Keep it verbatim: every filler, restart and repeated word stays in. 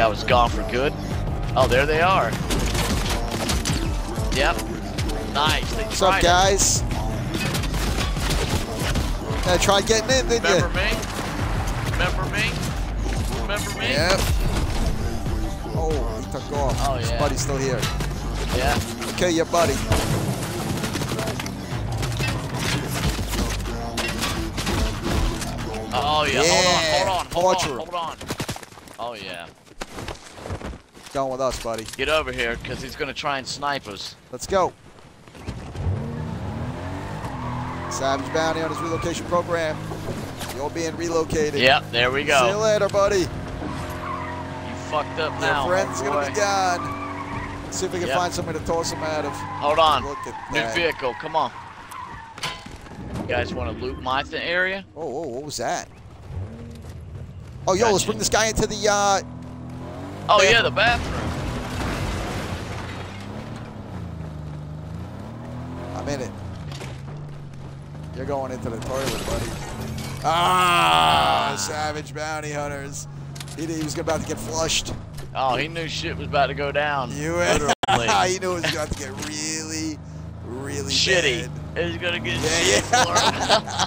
I was gone for good. Oh, there they are. Yep. Nice. They What's up, guys? I tried getting in, didn't you? Remember me? Remember me? Remember me? Yep. Oh, he took off. Oh, yeah. His buddy's still here. Yeah. Okay, your buddy. Oh, yeah. yeah. Hold on, hold on, hold on, hold on. Oh, yeah. Going with us, buddy. Get over here, because he's going to try and snipe us. Let's go. Savage Bounty on his relocation program. You're being relocated. Yep, there we go. See you later, buddy. You fucked up now. Your friend's going to be gone. Let's see if we can yep. find somebody to toss him out of. Hold on. Look at that. New vehicle, come on. You guys want to loot my th area? Oh, whoa, what was that? Oh, yo, gotcha. Let's bring this guy into the, uh... Oh, bathroom. yeah, the bathroom. I'm in it. You're going into the toilet, buddy. Ah, ah. Savage Bounty Hunters. He, he was about to get flushed. Oh, he knew shit was about to go down. You literally. He knew it was about to get really, really shitty. Bad. It's gonna get yeah, shit yeah.